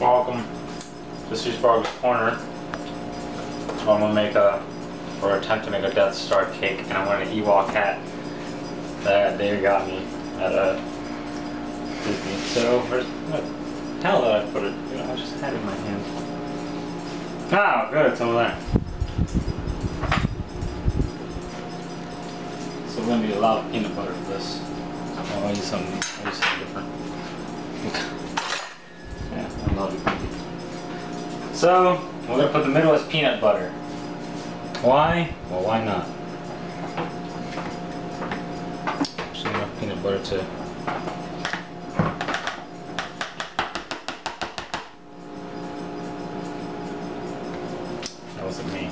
Welcome to Seasparkles Corner. I'm gonna make attempt to make a Death Star cake, and I'm wearing an Ewok hat that they got me at a Disney. So first, what towel that I put it? You know, I just had it in my hand. Ah, good, it's over there. So we're gonna need a lot of peanut butter for this. I'll use something different. So, we're going to put the middle as peanut butter. Why? Well, why not? Just enough peanut butter to... That wasn't me.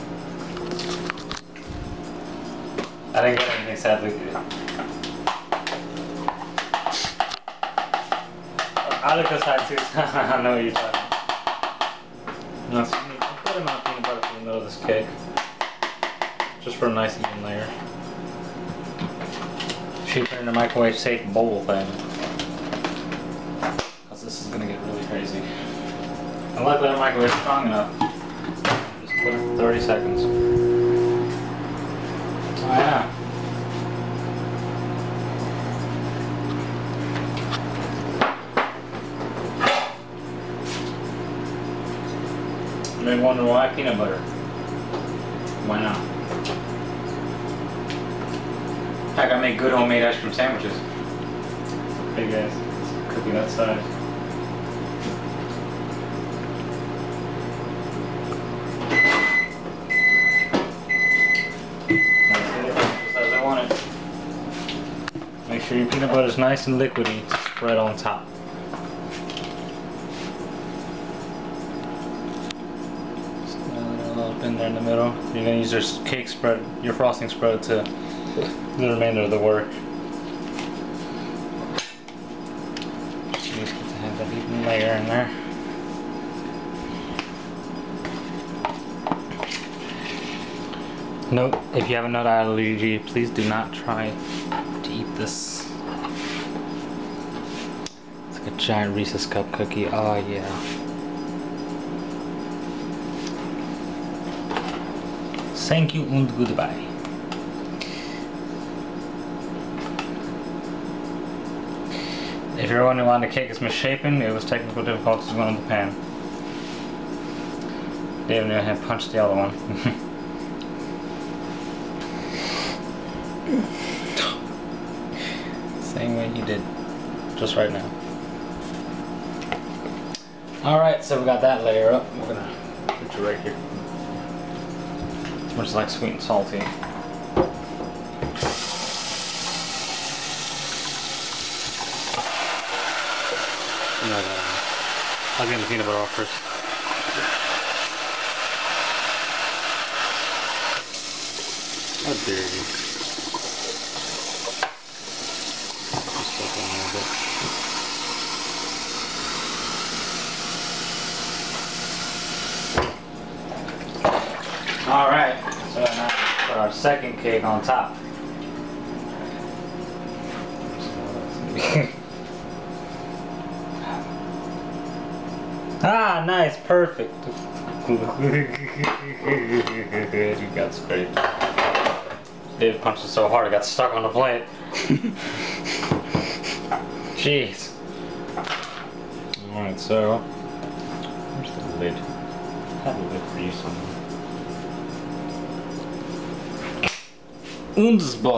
I didn't get anything, sadly. I look aside too, so I know what you're talking about. Now, so you need a good amount of peanut butter for the middle of this cake, just for a nice even layer. Shoot it in a microwave safe bowl thing, because this is going to get really crazy. And luckily our microwave is strong enough. Just put it for 30 seconds. Oh yeah. You may wonder why peanut butter. Why not? In fact, I make good homemade ice cream sandwiches. Hey guys, it's cooking outside. Just as I want it. Make sure your peanut butter is nice and liquidy to spread on top. In there in the middle. You're going to use your cake spread, your frosting spread, to the remainder of the work. Just need to have that even layer in there. Note, if you have a nut allergy, please do not try to eat this. It's like a giant Reese's cup cookie. Oh yeah. Thank you and goodbye. If you're wondering why the cake is misshapen, it was technical difficulties going in the pan. David Anttila punched the other one. Same way he did just right now. Alright, so we got that layer up. We're gonna put you right here. Much like sweet and salty. No. I'll get the peanut butter off first. How dare you? Just like a little bit. All right. So now we put our second cake on top. Ah, nice, perfect. That's great. David punched it so hard it got stuck on the plate. Jeez. All right, so where's the lid? I have a lid for you somewhere.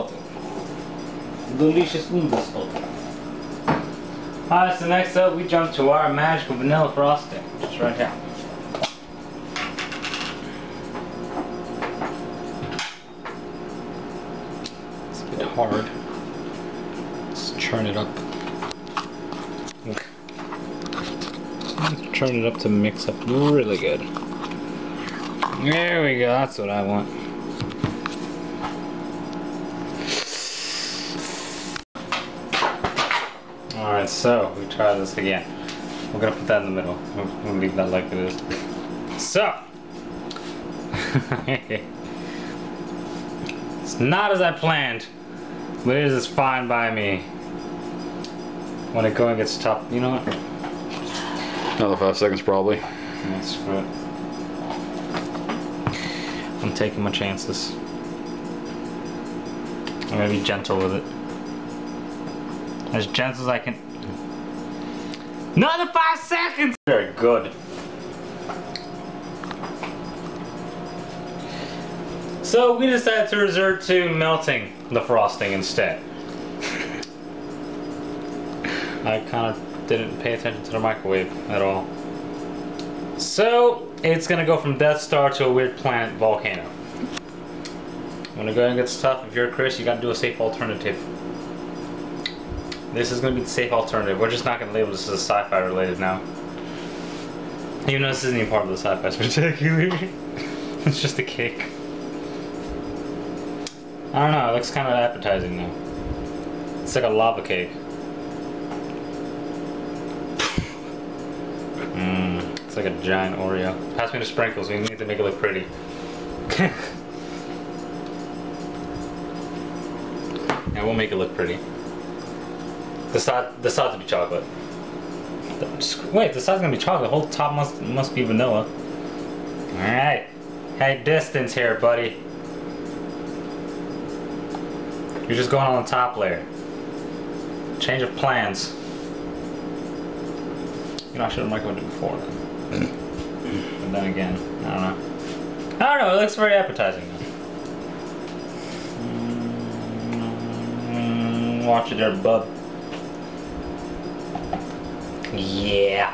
Undesbotten. Delicious Undesbotten. Alright, so next up we jump to our magical vanilla frosting, which is right here. It's a bit hard. Let's churn it up. Let's churn it up to mix up really good. There we go, that's what I want. Alright, so we try this again. We're gonna put that in the middle. We're gonna leave that like it is. So! It's not as I planned, but it is fine by me. When it gets tough, you know what? Another 5 seconds probably. Yeah, screw it. I'm taking my chances. I'm gonna be gentle with it. As gentle as I can. Another 5 seconds! Very good. So we decided to resort to melting the frosting instead. I kind of didn't pay attention to the microwave at all. So it's gonna go from Death Star to a weird planet volcano. I'm gonna go ahead and get stuff. If you're Chris, you gotta do a safe alternative. This is gonna be the safe alternative. We're just not gonna label this as sci-fi related now. Even though this isn't even part of the sci-fi particularly. It's just a cake. I don't know, it looks kind of appetizing now. It's like a lava cake. It's like a giant Oreo. Pass me the sprinkles, we need to make it look pretty. Yeah, we'll make it look pretty. The side's gonna be chocolate. Wait, the side's gonna be chocolate. The whole top must be vanilla. Alright. Hey, distance here, buddy. You're just going on the top layer. Change of plans. You know, I should have microwaved it before then. But then again, I don't know. I don't know, it looks very appetizing though. Watch it there, bub. Yeah.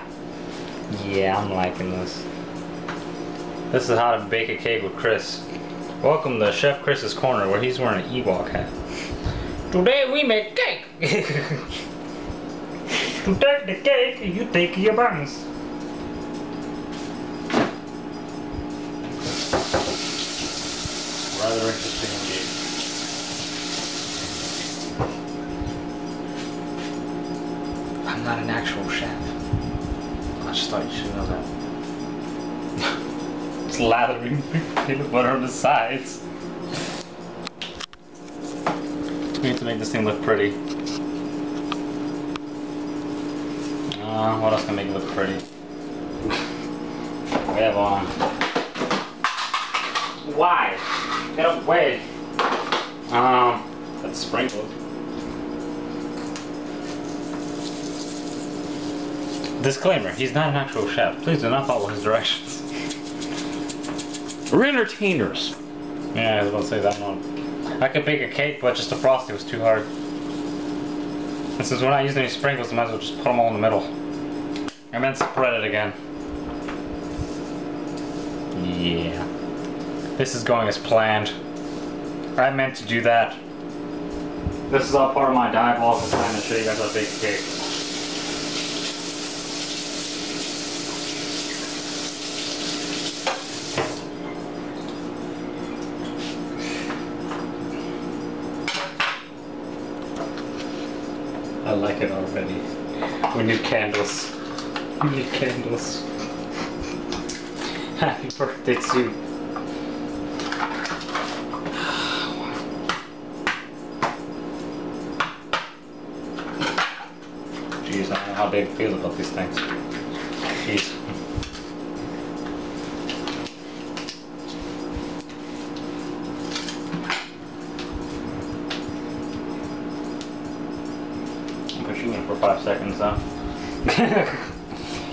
Yeah, I'm liking this. This is how to bake a cake with Chris. Welcome to Chef Chris's Corner, where he's wearing an Ewok hat. Today we make cake! You take the cake and you take your buns. Rather interesting cake. I'm not an actual chef. I just thought you should know that. It's lathering peanut butter on the sides. We need to make this thing look pretty. What else can make it look pretty? We have on. Why? Get away. That's sprinkled. Disclaimer, he's not an actual chef. Please do not follow his directions. We're entertainers. Yeah, I was about to say that one. I could bake a cake, but just the frosting was too hard. And since we're not using any sprinkles, I might as well just put them all in the middle. And then spread it again. Yeah. This is going as planned. I meant to do that. This is all part of my diabolical plan to show you guys how to bake a cake. I like it already. We need candles. We need candles. Happy birthday to you. Jeez, I don't know how Dave feels about these things. Jeez. You in for 5 seconds, huh?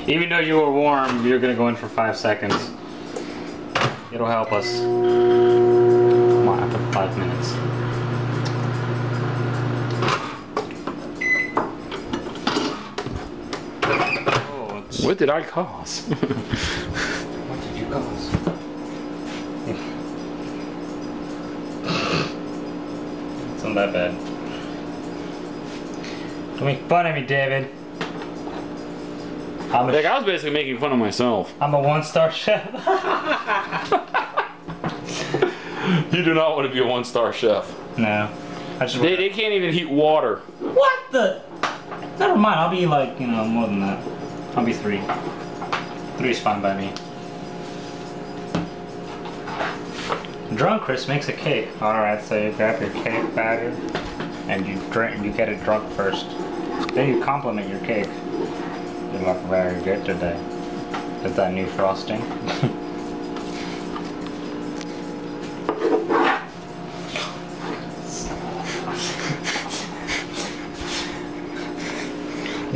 Even though you were warm, you're gonna go in for 5 seconds. It'll help us. Come on, after 5 minutes. Oh, what did I cause? What did you cause? It's not that bad. Don't make fun of me, David. Like, I was basically making fun of myself. I'm a one-star chef. You do not want to be a one-star chef. No. They can't even heat water. What the? Never mind. I'll be like, you know, more than that. I'll be three. Three's fine by me. Drunk Chris makes a cake. Alright, so you grab your cake batter. And you get it drunk first. Then you compliment your cake. They look very good today with that new frosting.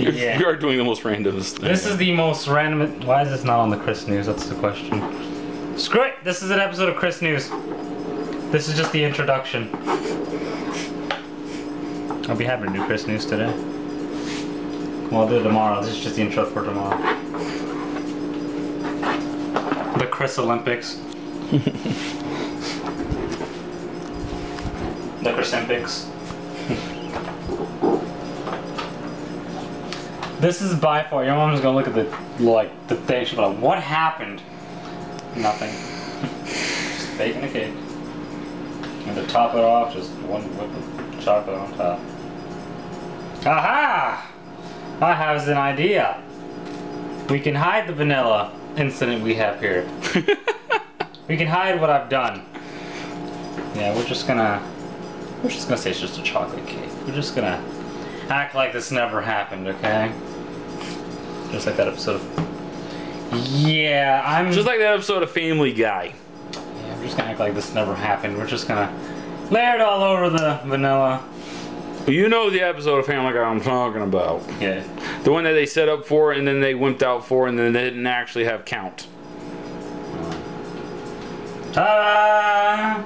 Yeah. We are doing the most randomest thing. This is the most random. Why is this not on the Chris News? That's the question. Screw it! This is an episode of Chris News. This is just the introduction. I'll be happy to do Chris News today. Well, I'll do it tomorrow. This is just the intro for tomorrow. The Chris Olympics. The Chris Olympics. This is by far, your mom's gonna look at the, like, the thing, she's like, what happened? Nothing. Just baking a cake. And to top it off, just one whip of chocolate on top. Aha! I have an idea. We can hide the vanilla incident we have here. We can hide what I've done. Yeah, we're just gonna say it's just a chocolate cake. We're just gonna act like this never happened, okay? Just like that episode of... Yeah, I'm... Just like that episode of Family Guy. Yeah, we're just gonna act like this never happened. We're just gonna layer it all over the vanilla. You know the episode of Family Guy I'm talking about. Yeah. The one that they set up for and then they wimped out for and then they didn't actually have count. Ta-da!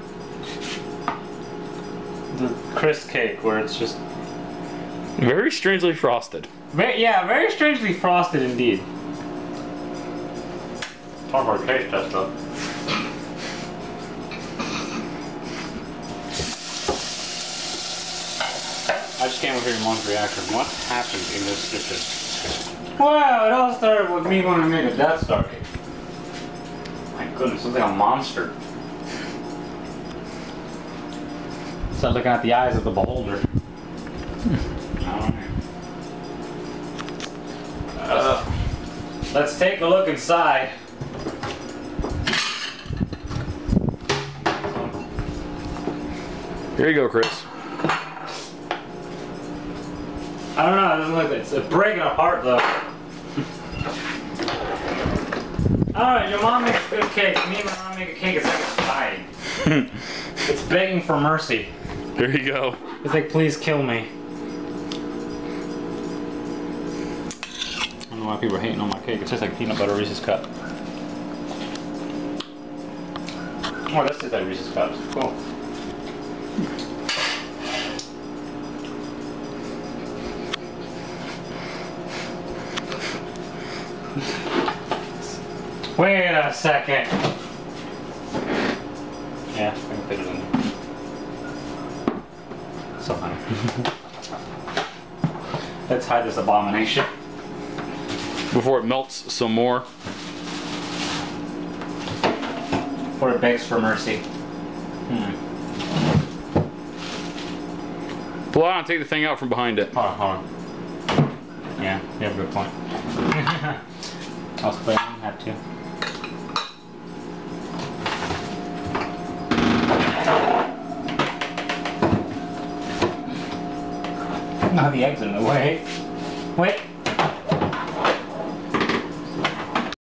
The Chris cake where it's just... Very strangely frosted. Very strangely frosted indeed. Time for a taste test though. I just can't wait for your mom's reaction. What happened in this kitchen? Wow, it all started with me going to make a Death Star cake. My goodness, looks like a monster. Start looking at the eyes of the beholder. Let's take a look inside. Here you go, Chris. I don't know, it doesn't look like it's breaking apart though. Alright, your mom makes good cake. Me and my mom make a cake, it's like it's dying. It's begging for mercy. There you go. It's like, please kill me. I don't know why people are hating on my cake. It tastes like peanut butter Reese's cup. Oh, this tastes like Reese's cups. Cool. Wait a second. Yeah, I can fit it in there. So funny. Let's hide this abomination before it melts some more. Before it begs for mercy. Well, I don't take the thing out from behind it. Hold on. Yeah, you have a good point. I'll split it. I have to. Now the eggs in the way. Wait.